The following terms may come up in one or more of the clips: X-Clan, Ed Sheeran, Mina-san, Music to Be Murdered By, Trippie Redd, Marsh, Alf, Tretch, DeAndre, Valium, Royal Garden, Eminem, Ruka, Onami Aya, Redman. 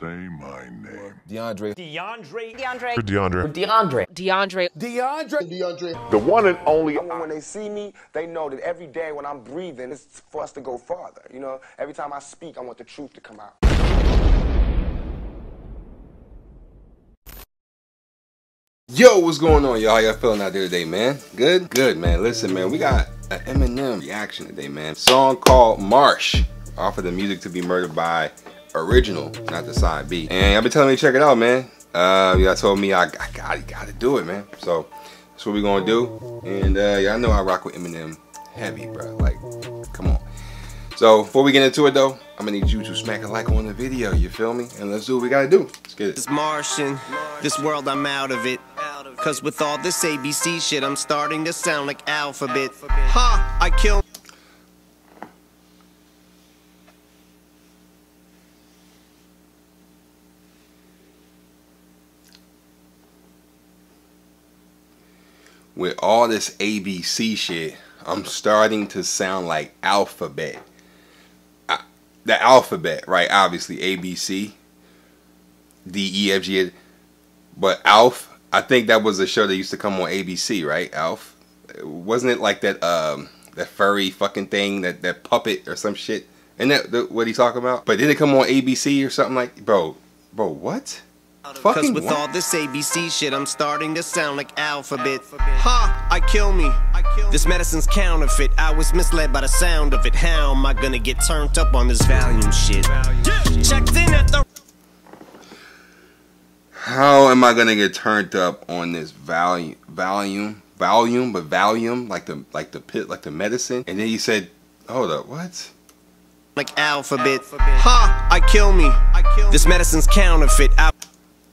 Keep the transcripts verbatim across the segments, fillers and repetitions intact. Say my name. DeAndre. DeAndre. DeAndre. DeAndre. DeAndre. DeAndre. DeAndre. DeAndre. The one and only. When they see me, they know that every day when I'm breathing, it's for us to go farther. You know, every time I speak, I want the truth to come out. Yo, what's going on, y'all? How y'all feeling out there today, man? Good? Good, man. Listen, man, we got an Eminem reaction today, man. Song called Marsh, off of the Music to Be Murdered By original, not the side B. And y'all been telling me to check it out, man. Uh, y'all told me I, I gotta, gotta do it, man. So that's what we gonna do. And uh, y'all know I rock with Eminem heavy, bro. Like, come on. So before we get into it, though, I'm gonna need you to smack a like on the video. You feel me? And let's do what we gotta do. Let's get it. This Martian, this world, I'm out of it. Cause with all this A B C shit, I'm starting to sound like Alphabet. Ha! I killed. With all this A B C shit, I'm starting to sound like Alphabet. I, the alphabet, right? Obviously, A B C, D E F G, but Alf. I think that was a show that used to come on A B C, right? Alf, wasn't it like that? Um, that furry fucking thing, that that puppet or some shit. And that the, what he talking about? But did it come on A B C or something like? Bro, bro, what? Because with what? All this A B C shit, I'm starting to sound like Alphabet. Ha! I kill me. I kill this medicine's counterfeit. I was misled by the sound of it. How am I gonna get turned up on this Valium shit? Yeah. Checked in at the. How am I gonna get turned up on this Valium, Valium, Valium, but Valium, like the like the pit, like the medicine? And then he said, "Hold up, what?" Like Alphabet. Alphabet. Ha! I kill me. I kill this medicine's counterfeit. I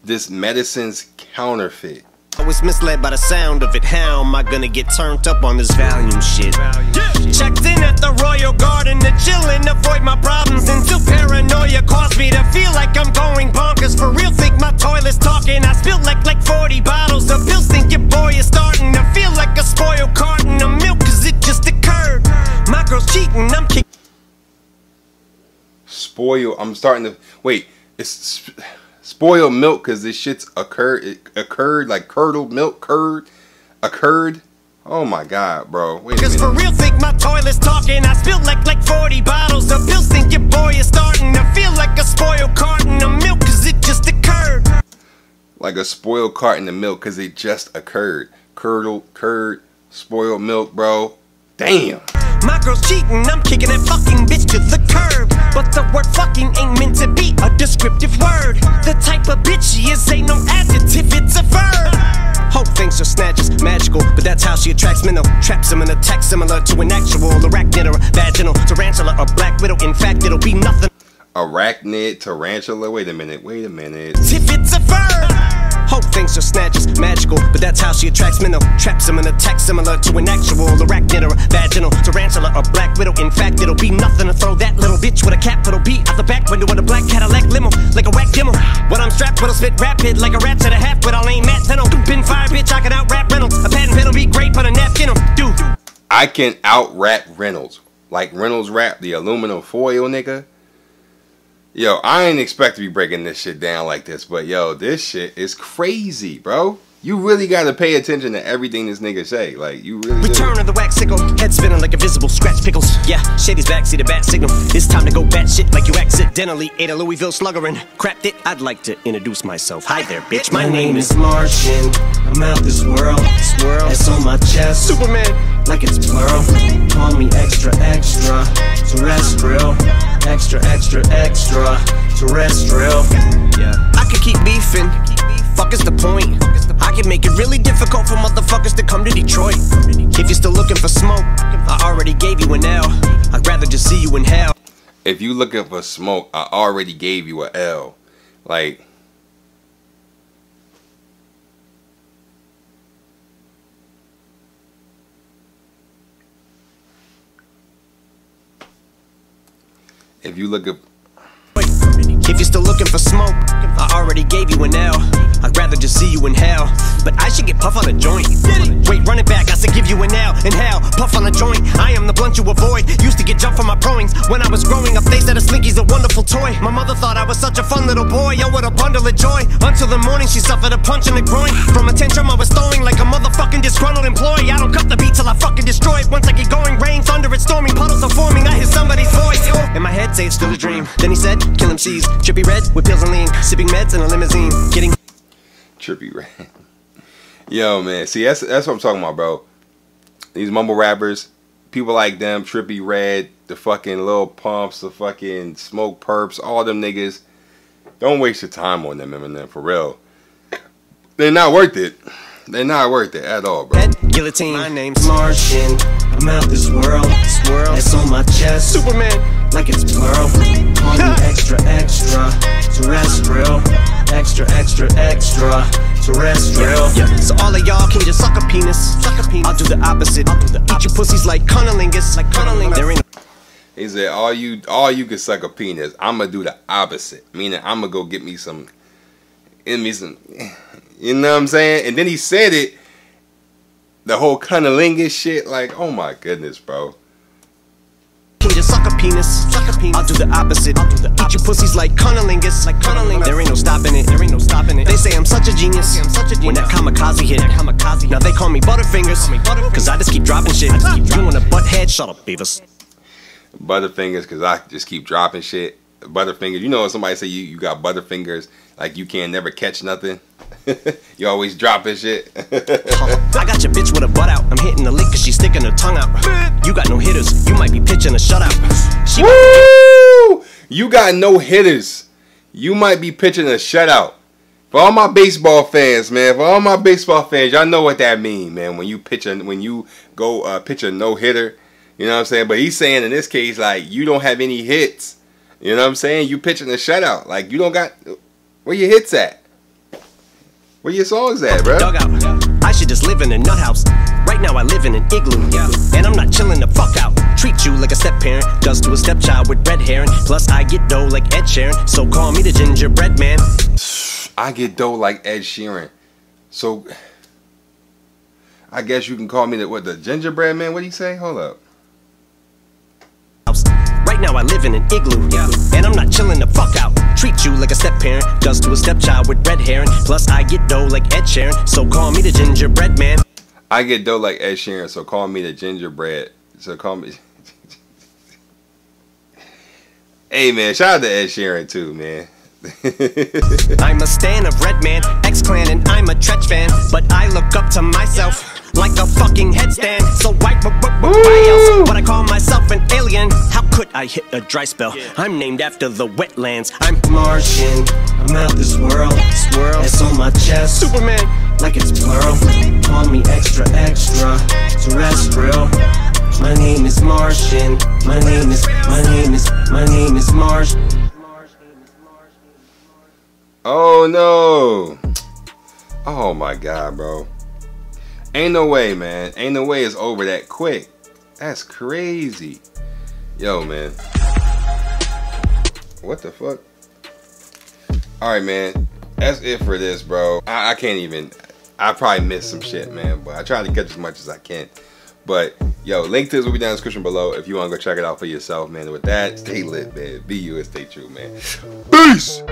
This medicine's counterfeit. I was misled by the sound of it. How am I gonna get turned up on this Valium shit? Yeah. Checked in at the Royal Garden to chill and avoid my problems. Until paranoia caused me to feel like I'm going bonkers. For real, think my toilet's talking. I spilled like like forty bottles. The pills think your boy is starting to feel like a spoiled carton of milk. Cause it just occurred. My girl's cheating, I'm kicking. Spoil, I'm starting to. Wait, it's. Spoiled milk because this shit's occurred, it occurred like curdled milk, curd, occurred. Oh my god, bro. Because for real, think my toilet's talking. I spilled like like forty bottles. The pills think your boy is starting to feel like a spoiled carton of milk because it just occurred. Like a spoiled carton of milk because it just occurred. Curdled, curd, spoiled milk, bro. Damn. My girl's cheating, I'm kicking that fucking bitch to the curb. But the word fucking ain't meant to be a descriptive word. The type of bitch she is ain't no adjective, it's a verb. Hope things are snatches, magical, but that's how she attracts men. Traps him in a tax similar to an actual arachnid or a vaginal tarantula or black widow. In fact, it'll be nothing. Arachnid, tarantula, wait a minute, wait a minute. If it's a verb. Hope things are snatches, magical, but that's how she attracts men. Traps him in a tax similar to an actual arachnid or a vaginal tarantula or black widow. In fact, it'll be nothing to throw that little bitch with a capital B out the back window with a black Cadillac limo, like a whack demo. When I'm strapped, what'll spit rapid like a rat to the half, but I'll aim at Reynolds. Been fire, bitch, I can out rap Reynolds. A patent pen'll be great, but a napkin, dude. I can out rap Reynolds, like Reynolds rap the aluminum foil, nigga. Yo, I ain't expect to be breaking this shit down like this, but yo, this shit is crazy, bro. You really gotta pay attention to everything this nigga say. Like, you really Return do. Of the wax sickle, head spinning like invisible scratch pickles. Yeah, Shady's backseat, a bat signal. It's time to go bat shit like you accidentally ate a Louisville slugger and crapped it. I'd like to introduce myself. Hi there, bitch. My, my name is Martian. I'm out this world. This world. It's on my chest. Superman. Like it's plural. Call me extra, extra. Terrestrial. Extra, extra, extra, terrestrial. Yeah. I could keep beefing. Fuck is the point? I could make it really difficult for motherfuckers to come to Detroit. If you're still looking for smoke, I already gave you an L. I'd rather just see you in hell. If you looking for smoke, I already gave you an L. Like, if you look up If you're still looking for smoke, I already gave you an L. I'd rather just see you in hell. But I should get Puff on a joint. Wait, run it back, I said give you an L. And hell, Puff on a joint. I am the blunt you avoid. Used to get jumped from my proings. When I was growing up, they said a Slinky's a wonderful toy. My mother thought I was such a fun little boy. Oh, what a bundle of joy. Until the morning, she suffered a punch in the groin. From a tantrum I was throwing like a motherfucking disgruntled employee. I don't cut the beat till I fucking destroy it. Once I get going, rain, thunder, it's storming. Puddles are forming, I hear somebody's voice. In my head, say it's still a dream. Then he said, kill M Cs. Trippie Redd with pills and lean. Sipping meds in a limousine. Getting Trippie Redd. Yo, man. See, that's, that's what I'm talking about, bro. These mumble rappers, people like them, Trippie Redd, the fucking Lil Pumps, the fucking Smoke Perps, all them niggas. Don't waste your time on them, Eminem, for real. They're not worth it. They're not worth it at all, bro. Guillotine. My name's Marsh. I'm out this world. Swirl. It's on my chest. Superman. Like it's plural. Call me extra, extra. Terrestrial. Extra, extra, extra. Terrestrial. Yeah. So all of y'all can just suck a penis. Suck a penis. I'll do the opposite. I'll do the opposite. Eat your pussies like cunnilingus. Like cunnilingus. There ain't no he said, all you, all you can suck a penis. I'm going to do the opposite. Meaning, I'm going to go get me some, get me some, you know what I'm saying? And then he said it, the whole cunnilingus shit, like, oh my goodness, bro. Can you just suck a penis? Suck a penis. I'll do the opposite. I'll do the opposite. Eat your pussies like cunnilingus. Like cunnilingus. There ain't no stopping it. There ain't no stopping it. They say I'm such a genius. I'm such a genius. When that kamikaze hit, that kamikaze hit. Now they call me Butterfingers. Call me Butterfingers. Cause I just keep dropping shit. I just keep doing a butt head. Shut up, Beavis. Butterfingers, cause I just keep dropping shit. Butterfingers, you know when somebody say you, you got butterfingers, like you can't never catch nothing. You always dropping shit. I got your bitch with a butt out. I'm hitting the lick cause she's sticking her tongue out. You got no hitters. You might be pitching a shutout. She Woo! You got no hitters. You might be pitching a shutout. For all my baseball fans, man. For all my baseball fans, y'all know what that mean, man. When you pitch a, when you go uh, pitch a no hitter, you know what I'm saying. But he's saying in this case, like you don't have any hits. You know what I'm saying? You pitching a shutout. Like, you don't got... Where your hits at? Where your songs at, bro? I should just live in a nut house. Right now I live in an igloo. Yeah. And I'm not chilling the fuck out. Treat you like a step-parent does to a stepchild with red hair. Plus, I get dough like Ed Sheeran. So call me the gingerbread man. I get dough like Ed Sheeran. So... I guess you can call me the, what, the gingerbread man? What'd he say? Hold up. Right now I live in an igloo, yeah. And I'm not chilling the fuck out. Treat you like a step-parent does to a stepchild with red hair. Plus I get dough like Ed Sheeran, so call me the gingerbread man. I get dough like Ed Sheeran, so call me the gingerbread. So call me. Hey man, shout out to Ed Sheeran too, man. I'm a stan of Redman, X-Clan, and I'm a Tretch fan. But I look up to myself like a fucking headstand. So white, but what I call myself an alien. How could I hit a dry spell? Yeah. I'm named after the wetlands. I'm Martian. I'm out this world. Swirl. It's on my chest. Superman. Like it's plural. Call me extra, extra. Terrestrial. My name is Martian. My name is. My name is. My name is Marsh. Oh no! Oh my God, bro. Ain't no way, man. Ain't no way it's over that quick. That's crazy. Yo, man. What the fuck? Alright, man. That's it for this, bro. I, I can't even... I probably missed some shit, man. But I try to catch as much as I can. But, yo, link to this will be down in the description below if you want to go check it out for yourself, man. With that, stay lit, man. Be you and stay true, man. Peace!